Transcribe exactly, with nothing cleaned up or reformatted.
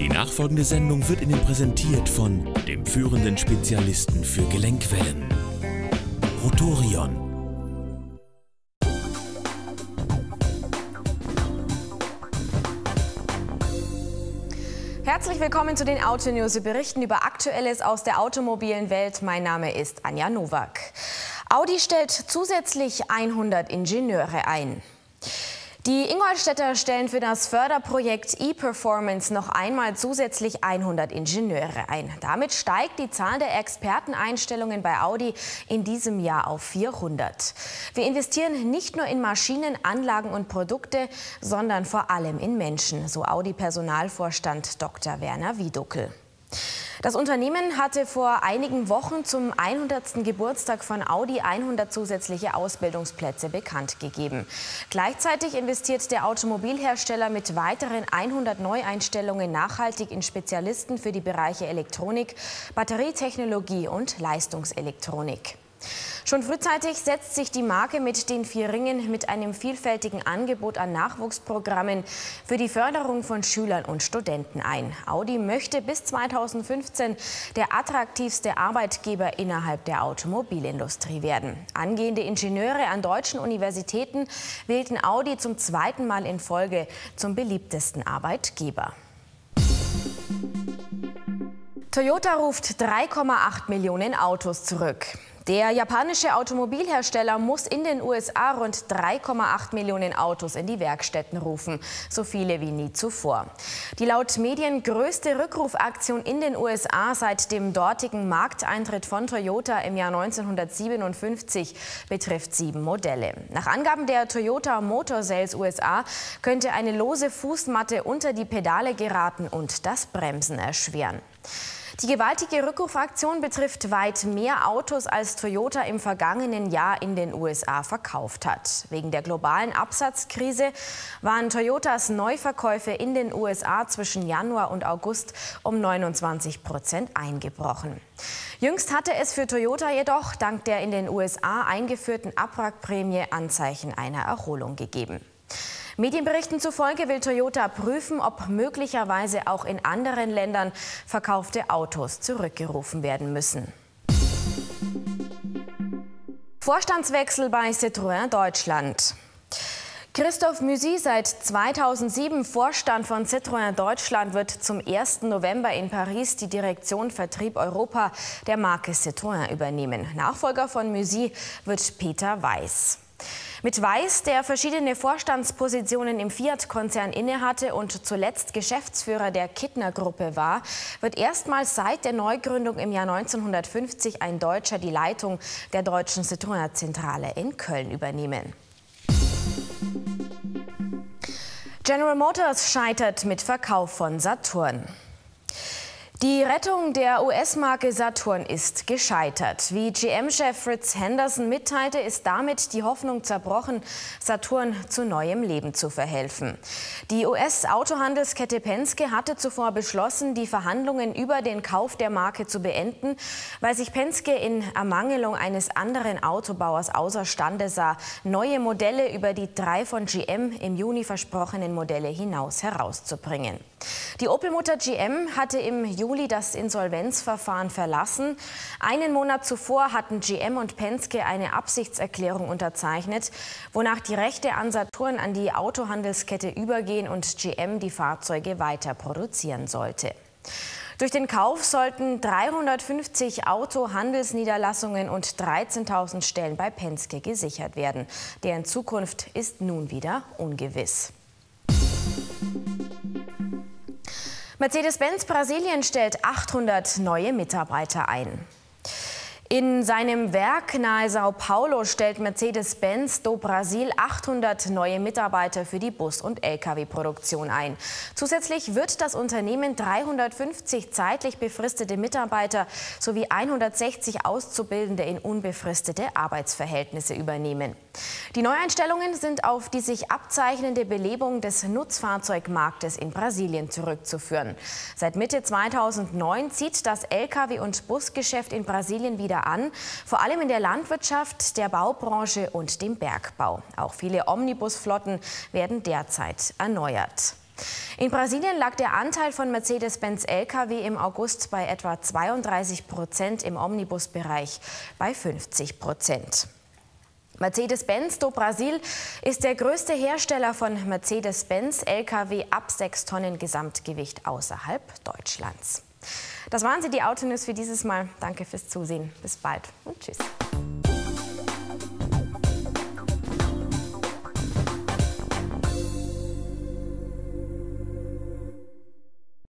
Die nachfolgende Sendung wird Ihnen präsentiert von dem führenden Spezialisten für Gelenkwellen, Rotorion. Herzlich willkommen zu den Auto News. Wir berichten über Aktuelles aus der automobilen Welt. Mein Name ist Anja Nowak. Audi stellt zusätzlich hundert Ingenieure ein. Die Ingolstädter stellen für das Förderprojekt ePerformance noch einmal zusätzlich hundert Ingenieure ein. Damit steigt die Zahl der Experteneinstellungen bei Audi in diesem Jahr auf vierhundert. Wir investieren nicht nur in Maschinen, Anlagen und Produkte, sondern vor allem in Menschen, so Audi-Personalvorstand Doktor Werner Widuckel. Das Unternehmen hatte vor einigen Wochen zum hundertsten Geburtstag von Audi hundert zusätzliche Ausbildungsplätze bekannt gegeben. Gleichzeitig investiert der Automobilhersteller mit weiteren hundert Neueinstellungen nachhaltig in Spezialisten für die Bereiche Elektronik, Batterietechnologie und Leistungselektronik. Schon frühzeitig setzt sich die Marke mit den vier Ringen mit einem vielfältigen Angebot an Nachwuchsprogrammen für die Förderung von Schülern und Studenten ein. Audi möchte bis zweitausendfünfzehn der attraktivste Arbeitgeber innerhalb der Automobilindustrie werden. Angehende Ingenieure an deutschen Universitäten wählten Audi zum zweiten Mal in Folge zum beliebtesten Arbeitgeber. Toyota ruft drei Komma acht Millionen Autos zurück. Der japanische Automobilhersteller muss in den U S A rund drei Komma acht Millionen Autos in die Werkstätten rufen, so viele wie nie zuvor. Die laut Medien größte Rückrufaktion in den U S A seit dem dortigen Markteintritt von Toyota im Jahr neunzehnhundertsiebenundfünfzig betrifft sieben Modelle. Nach Angaben der Toyota Motor Sales U S A könnte eine lose Fußmatte unter die Pedale geraten und das Bremsen erschweren. Die gewaltige Rückrufaktion betrifft weit mehr Autos, als Toyota im vergangenen Jahr in den U S A verkauft hat. Wegen der globalen Absatzkrise waren Toyotas Neuverkäufe in den U S A zwischen Januar und August um neunundzwanzig Prozent eingebrochen. Jüngst hatte es für Toyota jedoch dank der in den U S A eingeführten Abwrackprämie Anzeichen einer Erholung gegeben. Medienberichten zufolge will Toyota prüfen, ob möglicherweise auch in anderen Ländern verkaufte Autos zurückgerufen werden müssen. Vorstandswechsel bei Citroën Deutschland. Christoph Musy, seit zweitausendsieben Vorstand von Citroën Deutschland, wird zum ersten November in Paris die Direktion Vertrieb Europa der Marke Citroën übernehmen. Nachfolger von Musy wird Peter Weiß. Mit Weiß, der verschiedene Vorstandspositionen im Fiat-Konzern innehatte und zuletzt Geschäftsführer der Kittner-Gruppe war, wird erstmals seit der Neugründung im Jahr neunzehnhundertfünfzig ein Deutscher die Leitung der deutschen Citroën-Zentrale in Köln übernehmen. General Motors scheitert mit Verkauf von Saturn. Die Rettung der U S-Marke Saturn ist gescheitert. Wie G M-Chef Fritz Henderson mitteilte, ist damit die Hoffnung zerbrochen, Saturn zu neuem Leben zu verhelfen. Die U S-Autohandelskette Penske hatte zuvor beschlossen, die Verhandlungen über den Kauf der Marke zu beenden, weil sich Penske in Ermangelung eines anderen Autobauers außerstande sah, neue Modelle über die drei von G M im Juni versprochenen Modelle hinaus herauszubringen. Die Opel-Mutter G M hatte im Juli das Insolvenzverfahren verlassen. Einen Monat zuvor hatten G M und Penske eine Absichtserklärung unterzeichnet, wonach die Rechte an Saturn an die Autohandelskette übergehen und G M die Fahrzeuge weiter produzieren sollte. Durch den Kauf sollten dreihundertfünfzig Autohandelsniederlassungen und dreizehntausend Stellen bei Penske gesichert werden. Deren Zukunft ist nun wieder ungewiss. Mercedes-Benz Brasilien stellt achthundert neue Mitarbeiter ein. In seinem Werk nahe Sao Paulo stellt Mercedes-Benz do Brasil achthundert neue Mitarbeiter für die Bus- und L K W-Produktion ein. Zusätzlich wird das Unternehmen dreihundertfünfzig zeitlich befristete Mitarbeiter sowie hundertsechzig Auszubildende in unbefristete Arbeitsverhältnisse übernehmen. Die Neueinstellungen sind auf die sich abzeichnende Belebung des Nutzfahrzeugmarktes in Brasilien zurückzuführen. Seit Mitte zweitausendneun zieht das L K W- und Busgeschäft in Brasilien wieder an, vor allem in der Landwirtschaft, der Baubranche und dem Bergbau. Auch viele Omnibusflotten werden derzeit erneuert. In Brasilien lag der Anteil von Mercedes-Benz L K W im August bei etwa zweiunddreißig Prozent, im Omnibusbereich bei fünfzig Prozent. Mercedes-Benz do Brasil ist der größte Hersteller von Mercedes-Benz L K W ab sechs Tonnen Gesamtgewicht außerhalb Deutschlands. Das waren sie, die Autonews für dieses Mal. Danke fürs Zusehen. Bis bald und tschüss.